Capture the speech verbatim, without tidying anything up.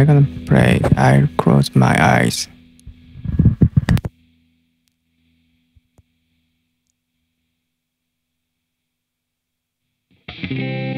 I gonna play. I'll close my eyes. Yeah.